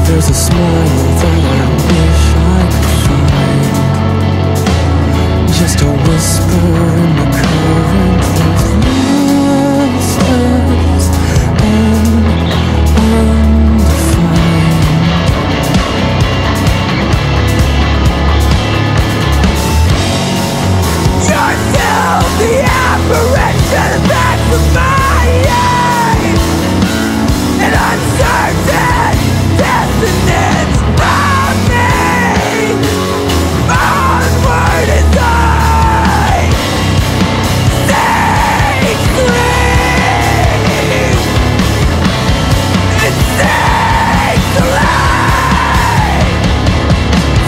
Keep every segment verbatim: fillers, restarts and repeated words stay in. There's a smile that I wish I could find, just a whisper in the current of monsters and undefined. You're still the apparition back from my eyes, and I'm certain dissonance of me. Onward is I. Sacred. It takes a life.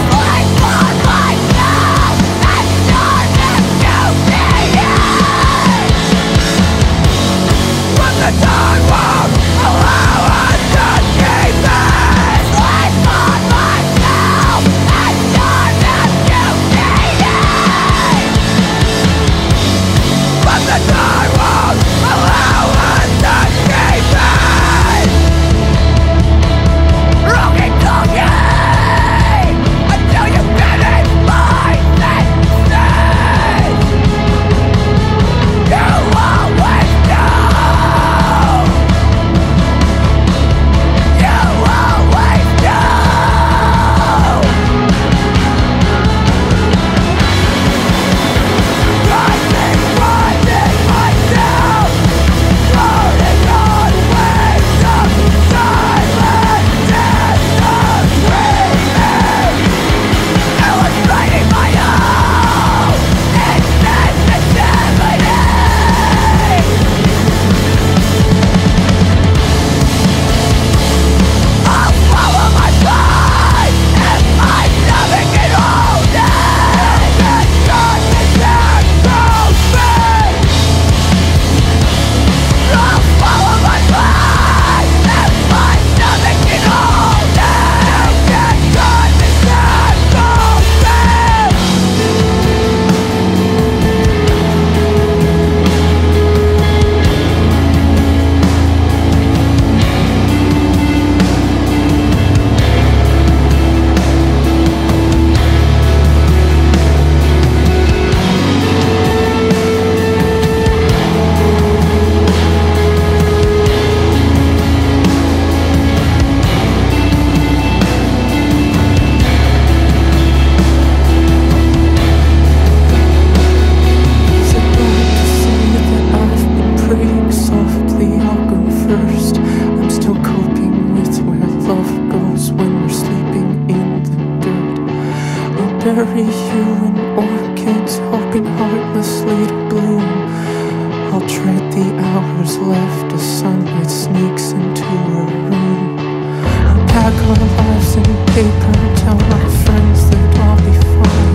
Life on my soul, and darkness to the edge. When the dawn won't allow us to escape it. Bury you in orchids, hoping heartlessly to bloom. I'll tread the hours left as sunlight sneaks into a room. I'll pack our lives in paper, tell my friends that I'll be fine.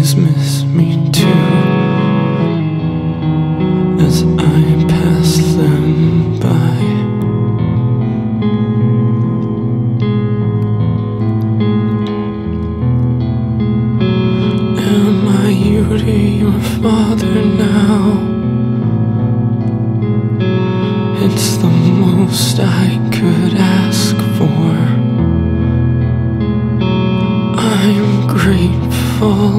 please miss me too, as I pass them by? Am I you to your father now? It's the most I could ask for. I'm grateful,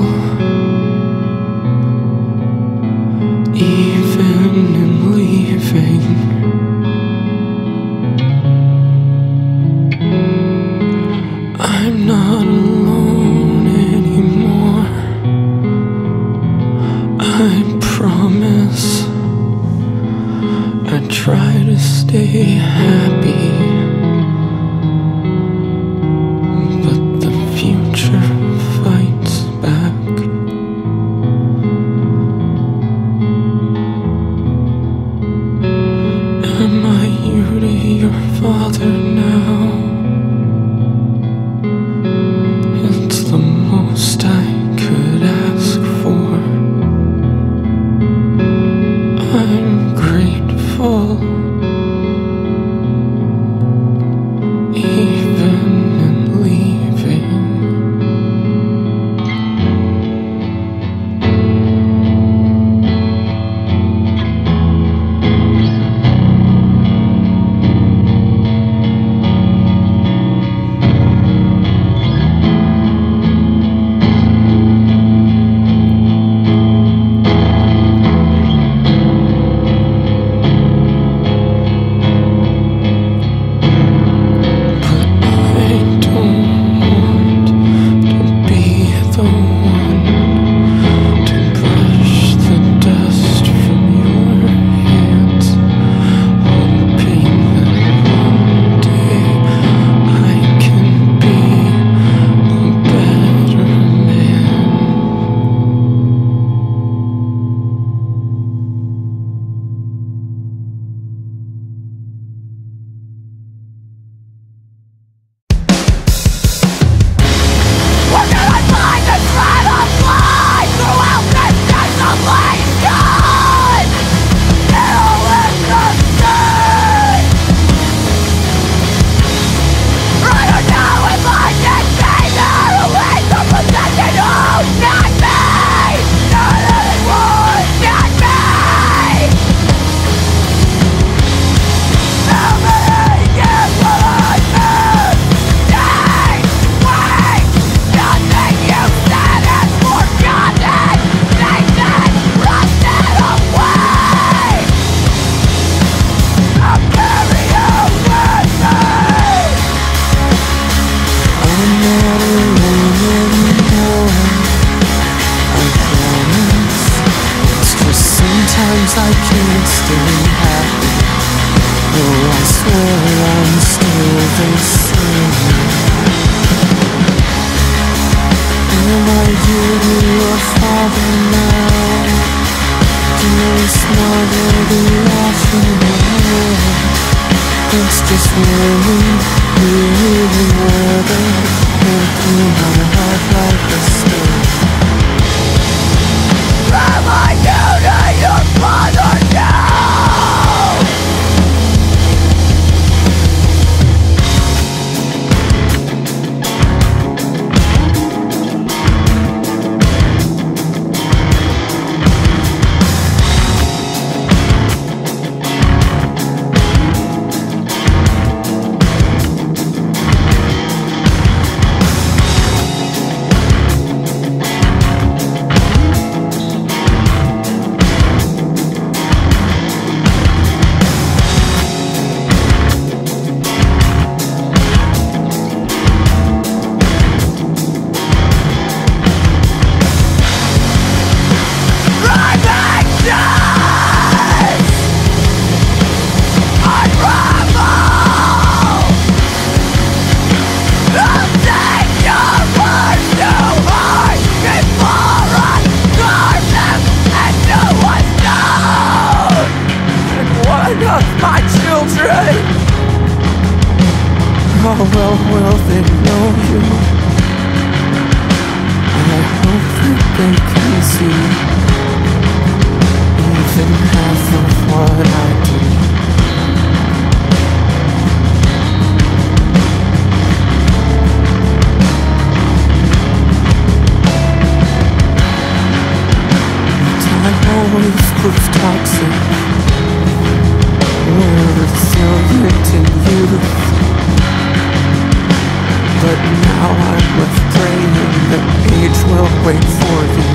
even in leaving. I'm not alone anymore, I promise. I try to stay happy, but the future fights back. Am I you to your father now? It's the most I could ask for. I'm grateful, even in leaving. I can't stay happy, though I swear I'm still the same. Am I you to your father now? Dearest mother, the laugh in my head, it's just really, really weather, making my heart like a stone. Am I you to your father now? How well will they know you? I hope that they see even half of what I do. Time always proves toxic, where it's still written youth. But now I'm with praying that age will wait for you.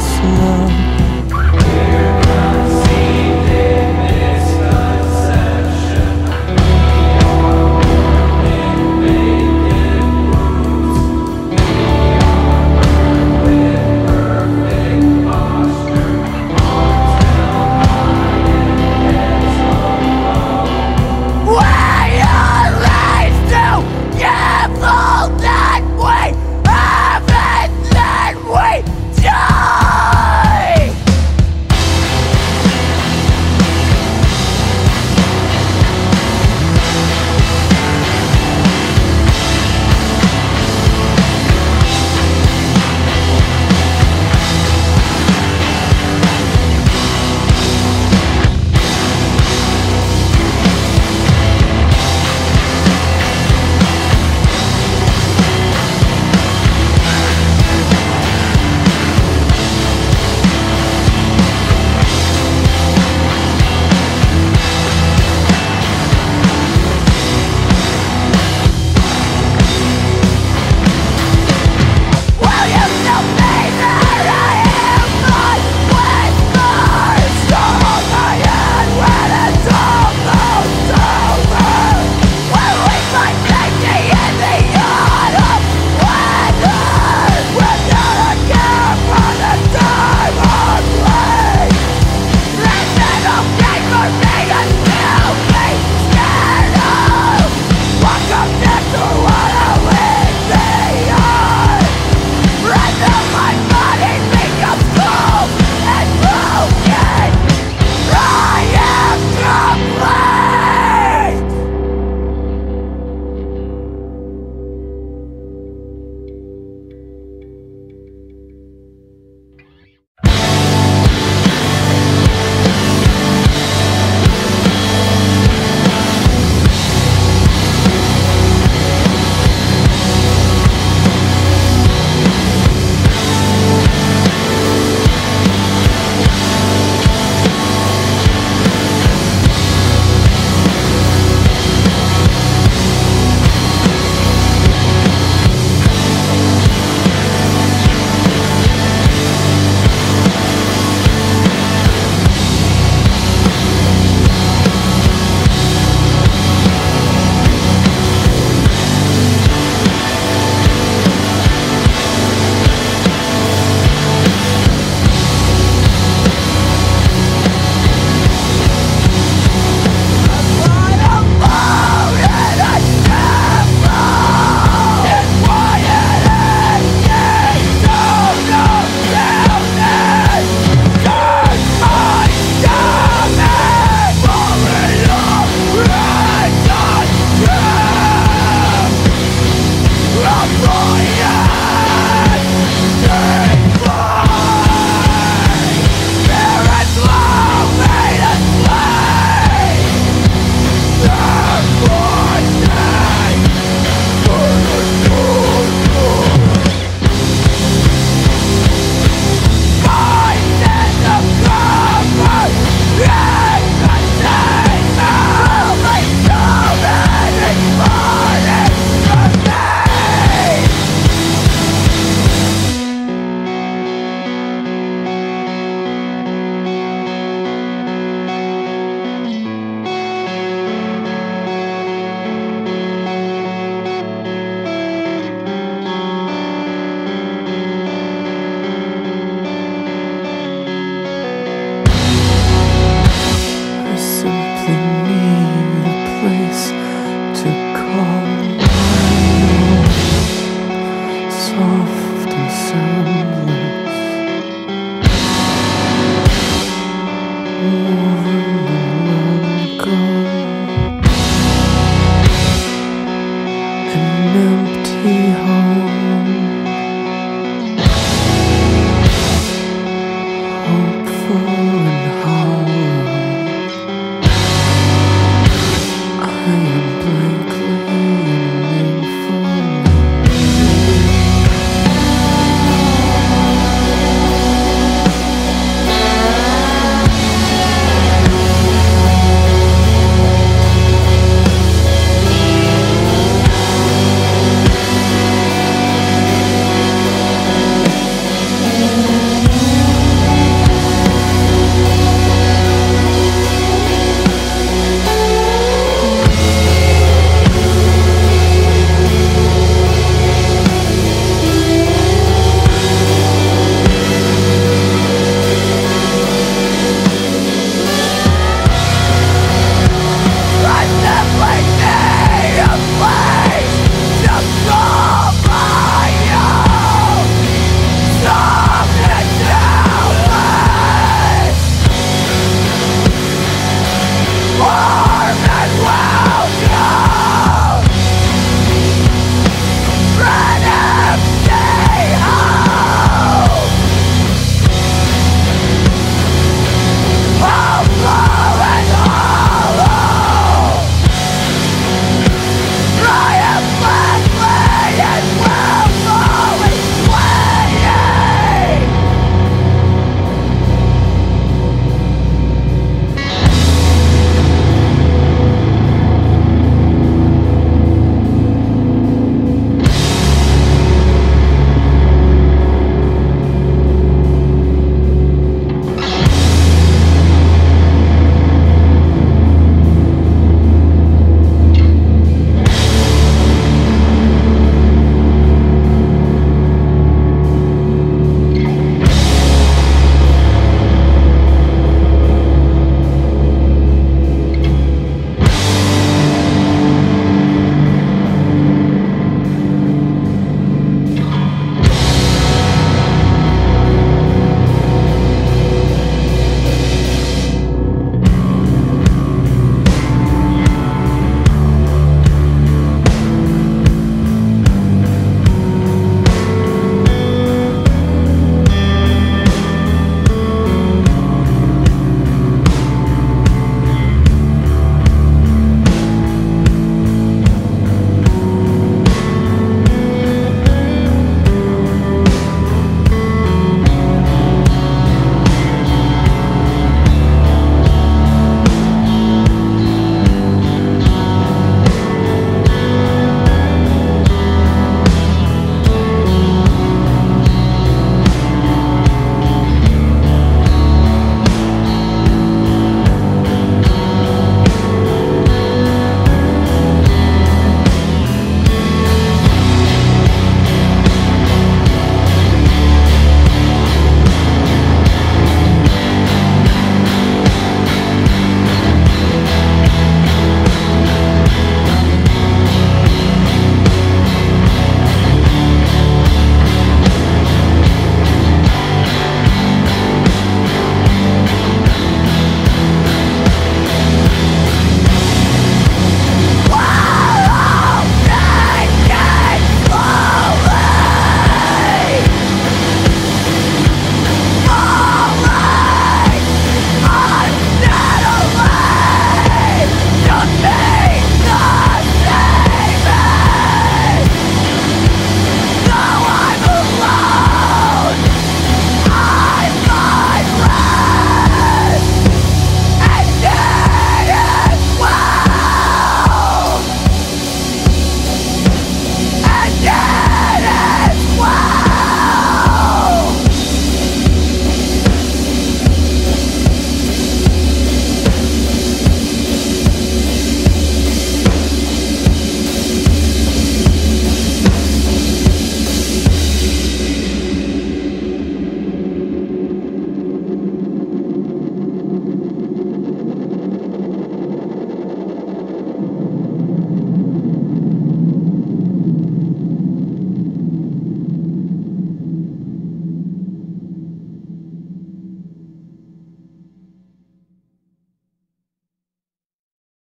slow.